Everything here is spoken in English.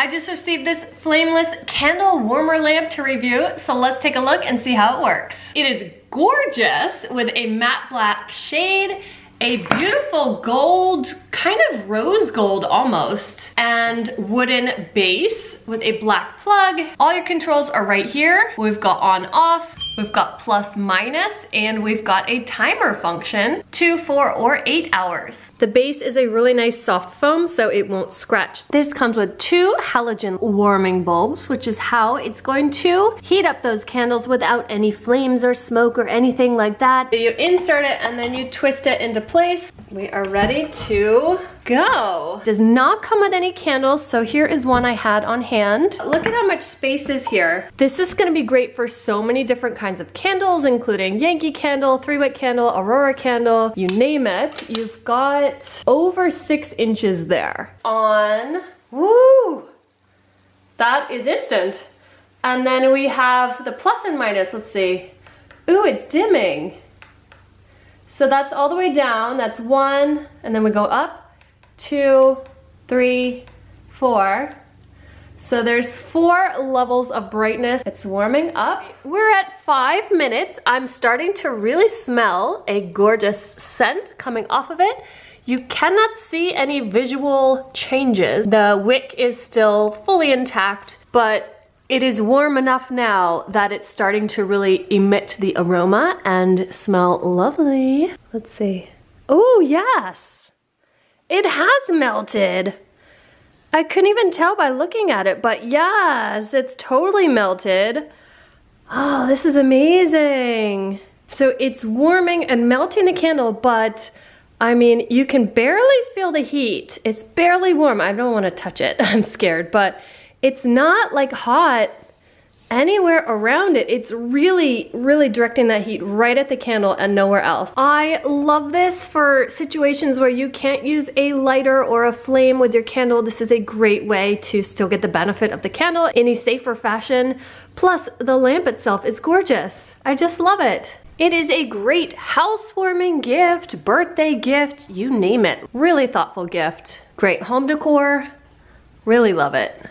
I just received this flameless candle warmer lamp to review, so let's take a look and see how it works. It is gorgeous with a matte black shade, a beautiful gold, kind of rose gold almost, and wooden base with a black plug. All your controls are right here. We've got on, off, we've got plus, minus, and we've got a timer function, 2, 4, or 8 hours. The base is a really nice soft foam, so it won't scratch. This comes with 2 halogen warming bulbs, which is how it's going to heat up those candles without any flames or smoke or anything like that. You insert it and then you twist it into place. We are ready to go. Does not come with any candles, so here is one I had on hand. Look at how much space is here. This is gonna be great for so many different kinds of candles, including Yankee Candle, 3-wick candle, Aurora candle, you name it. You've got over 6 inches there. On, woo! That is instant. And then we have the plus and minus, let's see. Ooh, it's dimming. So that's all the way down, that's 1, and then we go up. 2, 3, 4. So there's 4 levels of brightness. It's warming up. We're at 5 minutes. I'm starting to really smell a gorgeous scent coming off of it. You cannot see any visual changes. The wick is still fully intact, but it is warm enough now that it's starting to really emit the aroma and smell lovely. Let's see. Oh, yes. It has melted. I couldn't even tell by looking at it, but yes, it's totally melted. Oh, this is amazing. So it's warming and melting the candle, but I mean, you can barely feel the heat. It's barely warm. I don't want to touch it. I'm scared, but it's not like hot anywhere around it. It's really, really directing that heat right at the candle and nowhere else. I love this for situations where you can't use a lighter or a flame with your candle. This is a great way to still get the benefit of the candle in a safer fashion. Plus, the lamp itself is gorgeous. I just love it. It is a great housewarming gift, birthday gift, you name it. Really thoughtful gift. Great home decor. Really love it.